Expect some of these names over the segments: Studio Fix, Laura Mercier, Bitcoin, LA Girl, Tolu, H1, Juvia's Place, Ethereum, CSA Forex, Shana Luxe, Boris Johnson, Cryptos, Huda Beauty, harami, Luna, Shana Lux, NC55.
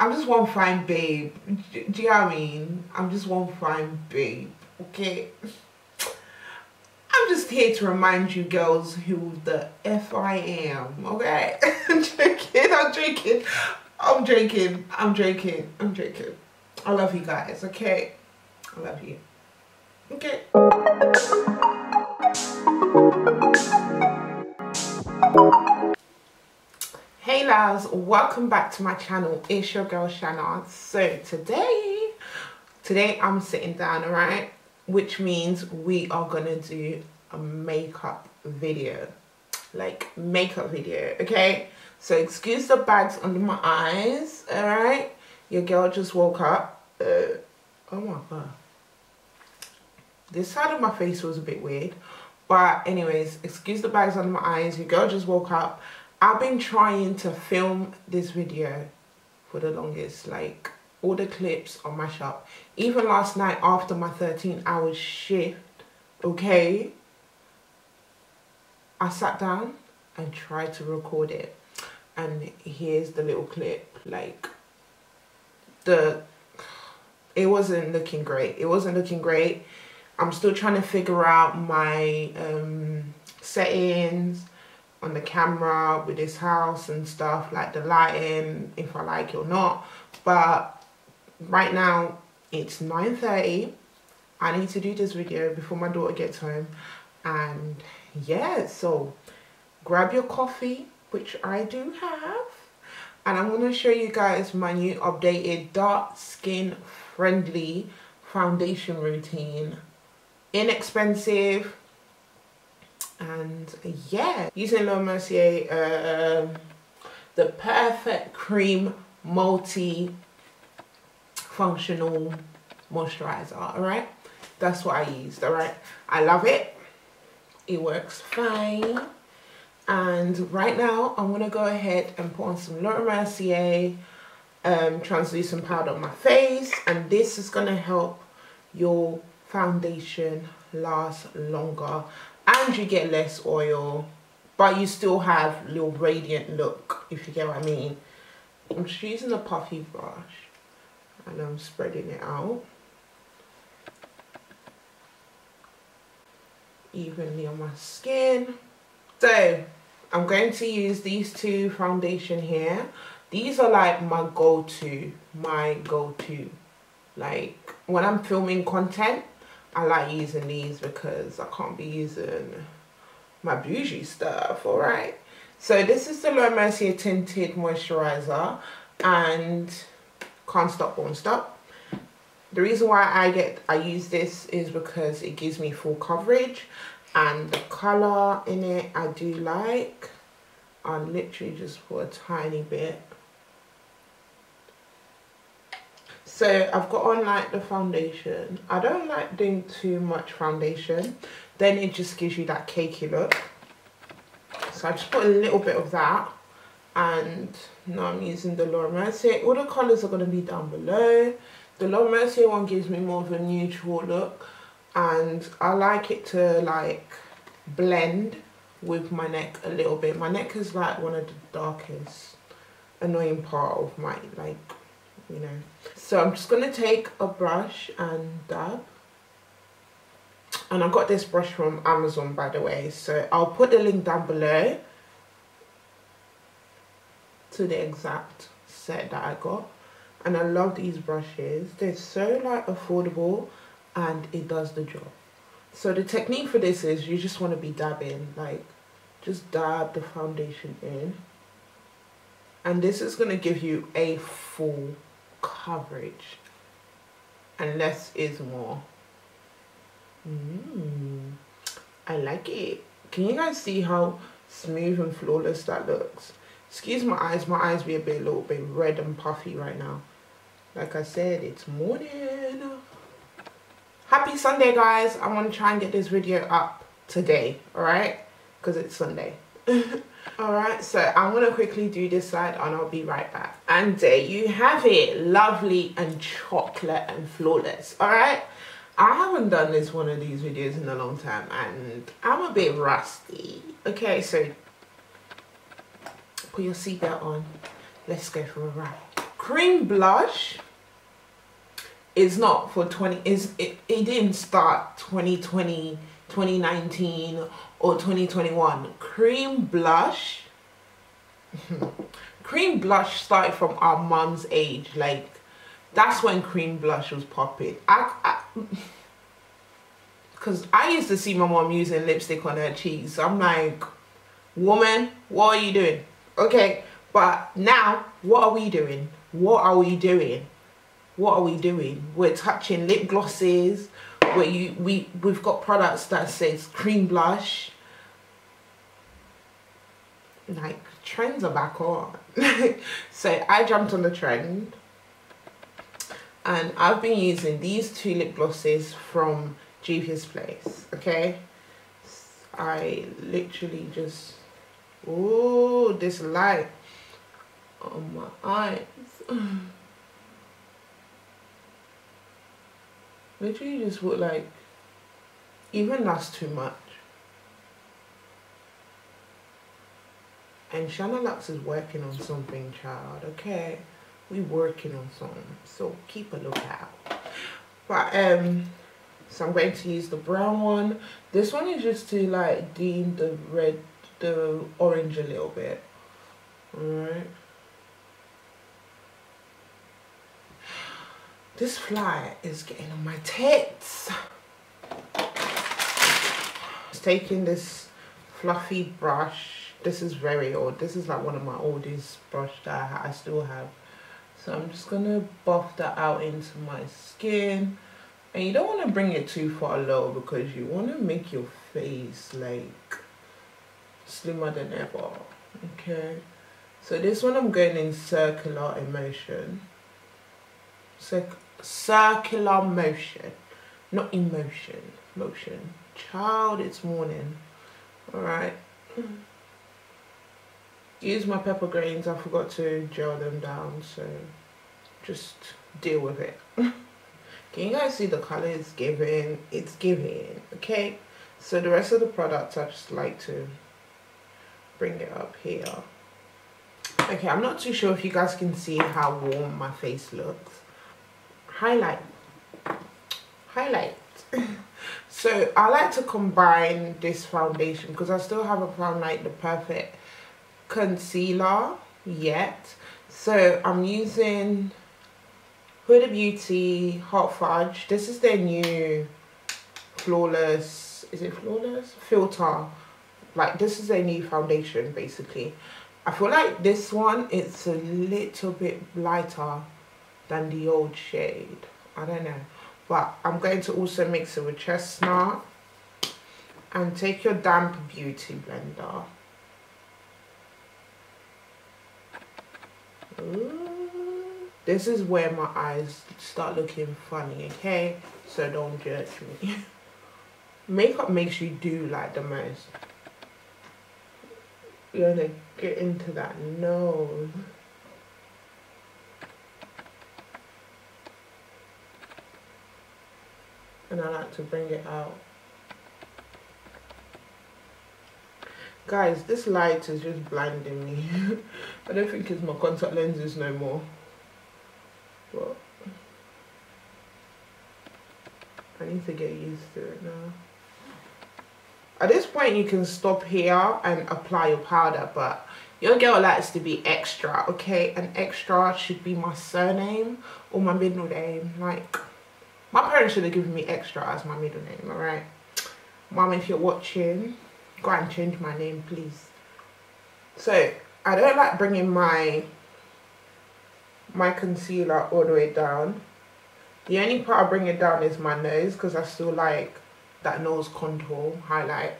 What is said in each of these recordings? I'm just one fine babe. Do you know what I mean? I'm just one fine babe, okay? I'm just here to remind you girls who the F I am, okay? I'm joking, I'm joking. I'm joking, I'm joking, I'm joking. I love you guys, okay? I love you. Okay. Hey loves, welcome back to my channel. It's your girl Shana. So today I'm sitting down, alright? Which means we are gonna do a makeup video. Like makeup video, okay? So excuse the bags under my eyes, alright? Your girl just woke up. Oh my god. This side of my face was a bit weird. But anyways, excuse the bags under my eyes. Your girl just woke up. I've been trying to film this video for the longest. Like all the clips on my shop. Even last night after my 13-hour shift, okay? I sat down and tried to record it. And here's the little clip. Like it wasn't looking great. It wasn't looking great. I'm still trying to figure out my settings on the camera with this house and stuff, like the lighting, if I like it or not. But right now it's 9:30. I need to do this video before my daughter gets home. And yeah, so grab your coffee, which I do have. And I'm going to show you guys my new updated dark skin friendly foundation routine. Inexpensive, and yeah, using Laura Mercier the perfect cream multi functional moisturizer. All right, that's what I used. All right, I love it, it works fine. And right now I'm gonna go ahead and put on some Laura Mercier translucent powder on my face, and this is gonna help your foundation lasts longer and you get less oil, but you still have little radiant look, if you get what I mean. I'm just using a puffy brush and I'm spreading it out evenly on my skin. So I'm going to use these two foundation here. These are like my go-to, like when I'm filming content, I like using these because I can't be using my bougie stuff, alright? So this is the Laura Mercier Tinted Moisturizer, and can't stop, won't stop. The reason why I use this is because it gives me full coverage, and the colour in it I do like. I literally just put a tiny bit. So I've got on like the foundation. I don't like doing too much foundation. Then it just gives you that cakey look. So I just put a little bit of that. And now I'm using the Laura Mercier. All the colours are going to be down below. The Laura Mercier one gives me more of a neutral look. And I like it to like blend with my neck a little bit. My neck is like one of the darkest annoying part of my like, you know. So I'm just going to take a brush and dab. And I got this brush from Amazon, by the way. So I'll put the link down below to the exact set that I got. And I love these brushes. They're so like affordable and it does the job. So the technique for this is you just want to be dabbing. Like just dab the foundation in. And this is going to give you a full coverage, and less is more. I like it. Can you guys see how smooth and flawless that looks? Excuse my eyes. My eyes be a little bit red and puffy right now. Like I said, it's morning. Happy Sunday, guys. I want to try and get this video up today, all right? Because it's Sunday. Alright, so I'm going to quickly do this side and I'll be right back. And there you have it, lovely and chocolate and flawless. Alright, I haven't done this one of these videos in a long time and I'm a bit rusty. Okay, so put your seatbelt on, let's go for a ride. cream blush is not for it didn't start 2020, 2019 or 2021. Cream blush started from our mom's age. Like, that's when cream blush was popping. Because I used to see my mom using lipstick on her cheeks. I'm like, woman, what are you doing? Okay, but now, what are we doing? What are we doing? What are we doing? We're touching lip glosses. We've got products that says cream blush. Like, trends are back on. So I jumped on the trend. And I've been using these two lip glosses from Juvia's Place, okay? I literally just, oh, this light on my eyes. Literally just look like, even that's too much. And Shana Luxe is working on something, child, okay? We working on something, so keep a lookout. But so I'm going to use the brown one. This one is just to like dim the red, the orange a little bit. Alright. This fly is getting on my tits. Just taking this fluffy brush. This is very old. This is like one of my oldest brush that I still have. So I'm just gonna buff that out into my skin. And you don't want to bring it too far low because you want to make your face like slimmer than ever, okay? So this one I'm going in circular motion. Circular motion, not emotion, motion. Child, it's morning. All right. Use my pepper grains. I forgot to gel them down, so just deal with it. Can you guys see the color is giving? It's giving, okay? So the rest of the products, I just like to bring it up here. Okay, I'm not too sure if you guys can see how warm my face looks. Highlight. Highlight. So I like to combine this foundation because I still haven't found like the perfect concealer yet. So I'm using Huda Beauty Hot Fudge. This is their new Flawless, is it Flawless? Filter. Like, this is their new foundation, basically. I feel like this one, it's a little bit lighter than the old shade. I don't know. But I'm going to also mix it with chestnut. And take your damp beauty blender. Ooh. This is where my eyes start looking funny, okay? So don't judge me. Makeup makes you do like the most. You're gonna get into that nose. And I like to bring it out. Guys, this light is just blinding me. I don't think it's my contact lenses no more. But I need to get used to it now. At this point you can stop here and apply your powder, but your girl likes to be extra, okay? And extra should be my surname or my middle name. Like, my parents should have given me extra as my middle name, alright? Mom, if you're watching, go and change my name, please. So I don't like bringing my concealer all the way down. The only part I bring it down is my nose because I still like that nose contour, highlight,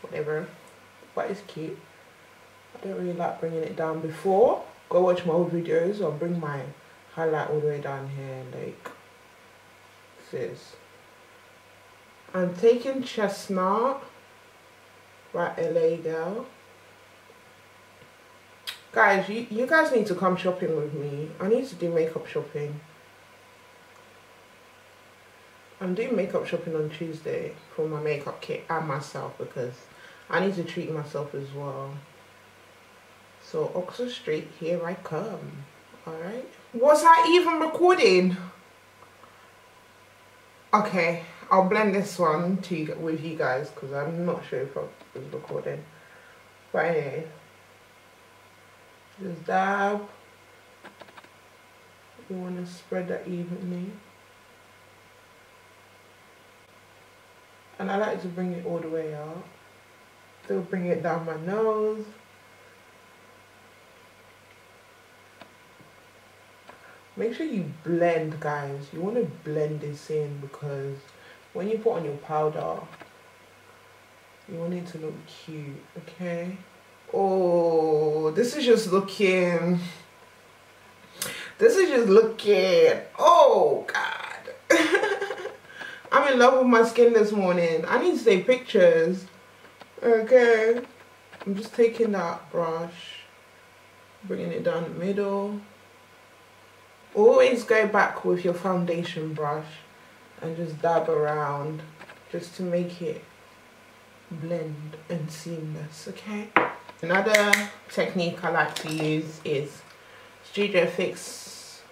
whatever, but it's cute. I don't really like bringing it down before. Go watch my old videos. I'll bring my highlight all the way down here, like this. I'm taking Chestnut by LA Girl. Guys, you guys need to come shopping with me. I need to do makeup shopping. I'm doing makeup shopping on Tuesday for my makeup kit and myself because I need to treat myself as well. So Oxford Street, here I come. Alright. Was I even recording? Okay, I'll blend this one with you guys because I'm not sure if I was recording. But anyway. Just dab. You want to spread that evenly. And I like to bring it all the way up. Still bring it down my nose. Make sure you blend, guys. You want to blend this in because when you put on your powder, you want it to look cute, okay? Oh, this is just looking... This is just looking... Oh, God. I'm in love with my skin this morning. I need to take pictures. Okay. I'm just taking that brush. Bringing it down the middle. Always go back with your foundation brush and just dab around just to make it blend and seamless, okay? Another technique I like to use is Studio Fix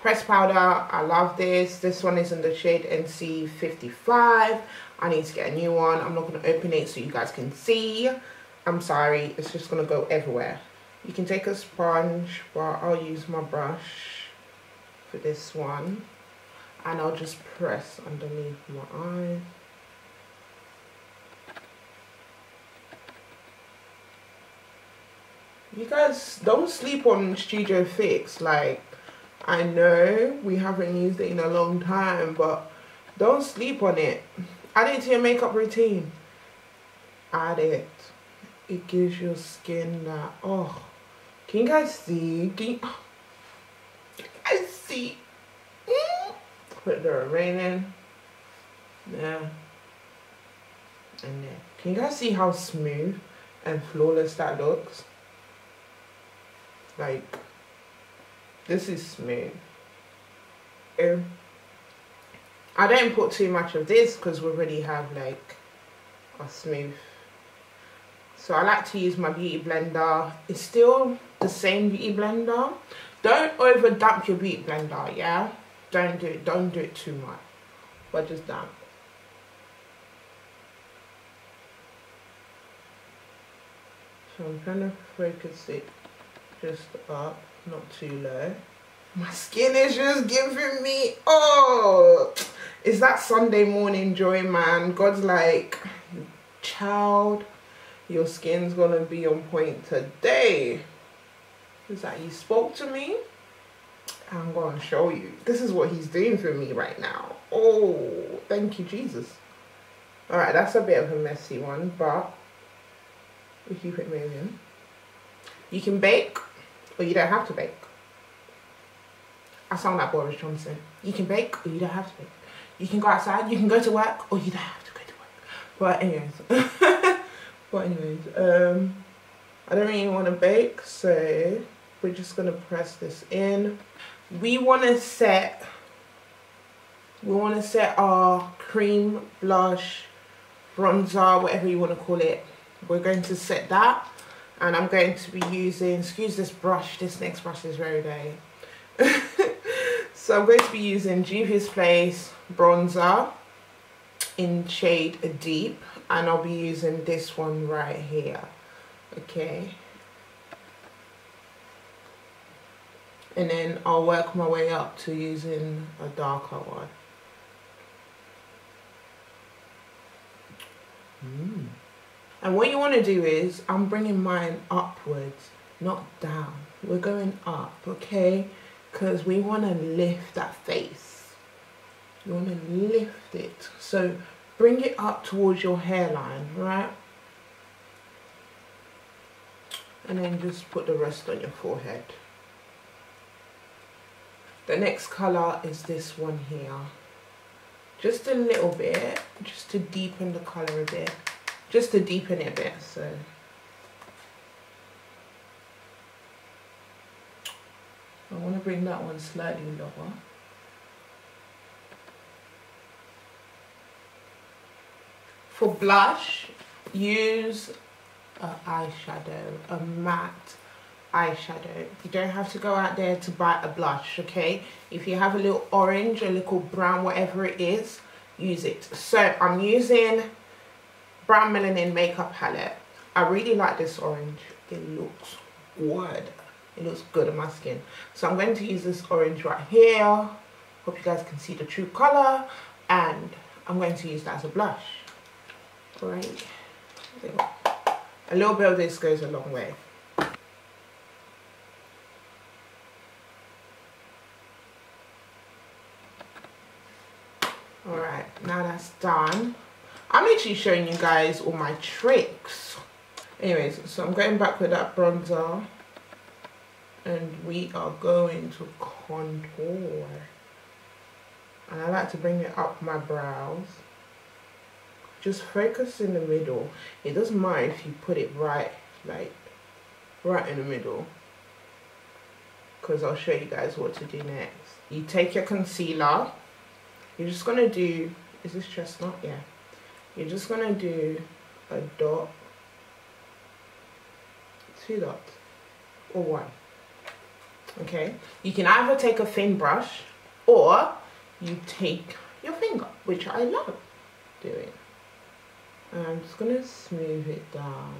pressed powder. I love this. This one is in the shade NC55. I need to get a new one. I'm not going to open it so you guys can see. I'm sorry, it's just going to go everywhere. You can take a sponge, but I'll use my brush for this one, and I'll just press underneath my eye. You guys don't sleep on Studio Fix. Like, I know we haven't used it in a long time, but don't sleep on it. Add it to your makeup routine. Add it. It gives your skin that, oh, can you guys see? I see. Put the remaining there and there. Can you guys see how smooth and flawless that looks? Like, this is smooth. I don't put too much of this because we already have like a smooth. So I like to use my beauty blender. It's still the same beauty blender. Don't over damp your beauty blender, yeah? Don't do it too much. But just damp. So I'm trying to focus it just up, not too low. My skin is just giving me, oh! It's that Sunday morning joy, man. God's like, child, your skin's gonna be on point today. Is that you spoke to me? I'm gonna show you. This is what he's doing for me right now. Oh, thank you, Jesus. All right, that's a bit of a messy one, but we keep it moving. You can bake, or you don't have to bake. I sound like Boris Johnson. You can bake, or you don't have to bake. You can go outside, you can go to work, or you don't have to go to work. But anyways. I don't really want to bake, so we're just going to press this in. We want to set our cream, blush, bronzer, whatever you want to call it. We're going to set that, and I'm going to be using, excuse this brush, this next brush is very dirty. So I'm going to be using Juvia's Place bronzer in shade Deep, and I'll be using this one right here, okay? And then I'll work my way up to using a darker one. And what you want to do is, I'm bringing mine upwards, not down. We're going up, okay? Because we want to lift that face. You want to lift it, so bring it up towards your hairline, right? And then just put the rest on your forehead. The next colour is this one here. Just a little bit, just to deepen the colour a bit. Just to deepen it a bit, so. I want to bring that one slightly lower. For blush, use a matte eyeshadow. You don't have to go out there to buy a blush, okay? If you have a little orange, a little brown, whatever it is, use it. So I'm using Brown Melanin Makeup Palette. I really like this orange. It looks good. It looks good on my skin. So I'm going to use this orange right here. Hope you guys can see the true color. And I'm going to use that as a blush. Right. A little bit of this goes a long way. Alright, now that's done. I'm literally showing you guys all my tricks. Anyways, so I'm going back with that bronzer. And we are going to contour. And I like to bring it up my brows. Just focus in the middle. It doesn't matter if you put it right, like, right in the middle. Because I'll show you guys what to do next. You take your concealer. You're just going to do, is this chestnut? Yeah. You're just going to do a dot. 2 dots. Or 1. Okay. You can either take a thin brush or you take your finger, which I love doing. And I'm just going to smooth it down.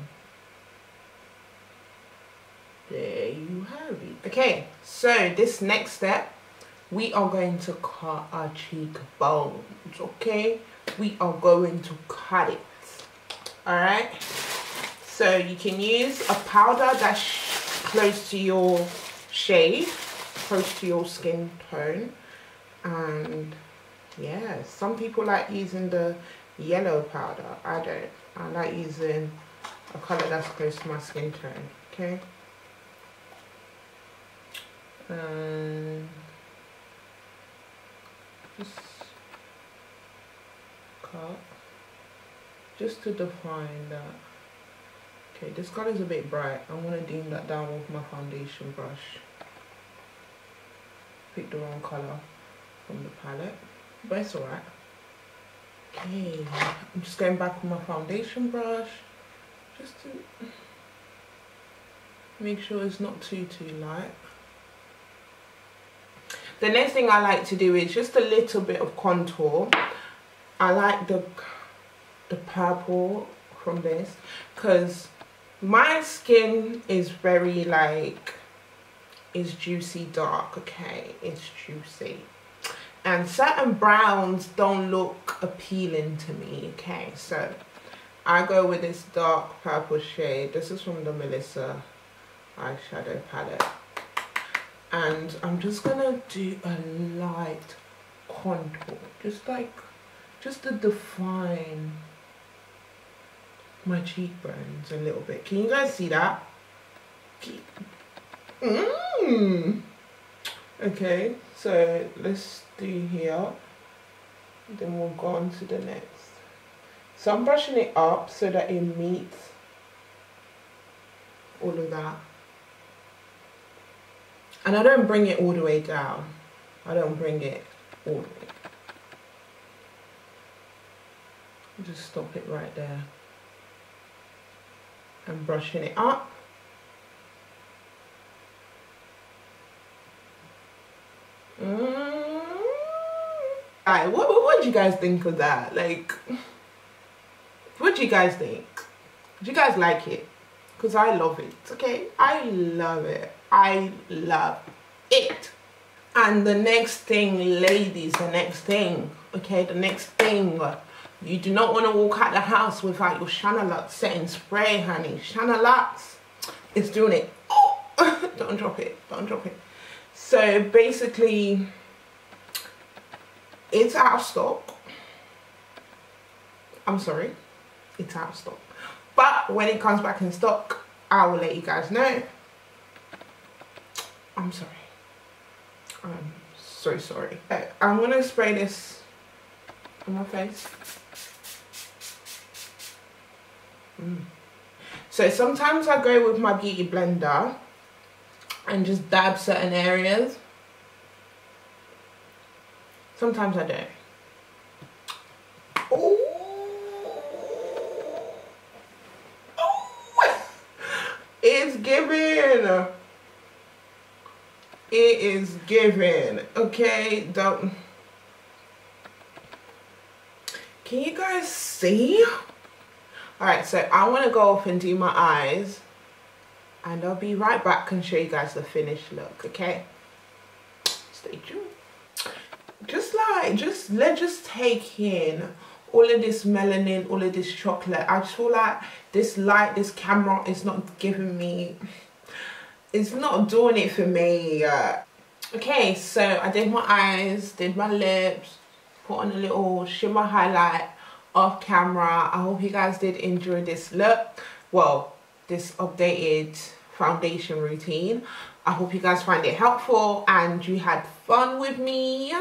There you have it. Okay, so this next step, we are going to cut our cheekbones, okay? We are going to cut it, alright? So you can use a powder that's close to your shade, close to your skin tone. And yeah, some people like using the yellow powder. I don't. I like using a color that's close to my skin tone, okay? And just cut, just to define that. Okay, this color is a bit bright. I'm gonna dim that down with my foundation brush. Picked the wrong color from the palette, but it's alright. Okay, I'm just going back with my foundation brush, just to make sure it's not too light. The next thing I like to do is just a little bit of contour. I like the purple from this because my skin is very like, it's juicy dark, okay? It's juicy. And certain browns don't look appealing to me, okay? So I go with this dark purple shade. This is from the Melissa eyeshadow palette. And I'm just gonna do a light contour, just like, just to define my cheekbones a little bit. Can you guys see that? Mmm. Okay, so let's do here. Then we'll go on to the next. So I'm brushing it up so that it meets all of that. And I don't bring it all the way down. I don't bring it all the way. I'll just stop it right there. I'm brushing it up. Alright, what do you guys think of that? Like, what do you guys think? Do you guys like it? Because I love it, okay? I love it. I love it. And the next thing, ladies, the next thing, okay, the next thing, you do not want to walk out the house without your Shana Lux setting spray, honey. Shana Lux is doing it. Oh, don't drop it, don't drop it. So basically, it's out of stock. I'm sorry, it's out of stock. But when it comes back in stock, I will let you guys know. I'm sorry. I'm so sorry. I'm gonna spray this on my face. So sometimes I go with my beauty blender and just dab certain areas. Sometimes I don't. Oh, it's giving. It is given, okay? Don't. Can you guys see? All right, so I want to go off and do my eyes, and I'll be right back and show you guys the finished look, okay? Stay tuned. Let's just take in all of this melanin, all of this chocolate. I just feel like this light, this camera is not giving me, it's not doing it for me. Okay, so I did my eyes, did my lips, put on a little shimmer highlight off camera. I hope you guys did enjoy this look, well, this updated foundation routine. I hope you guys find it helpful and you had fun with me.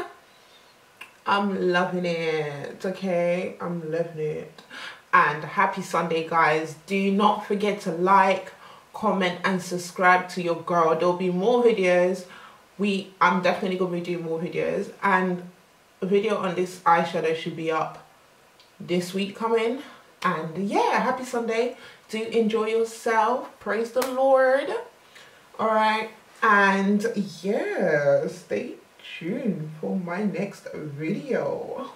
I'm loving it, okay? I'm loving it. And happy Sunday, guys. Do not forget to like, comment and subscribe to your girl. There'll be more videos. I'm definitely gonna be doing more videos, and a video on this eyeshadow should be up this week coming. And yeah, happy Sunday. Do enjoy yourself. Praise the Lord. All right, and yeah, stay tuned for my next video.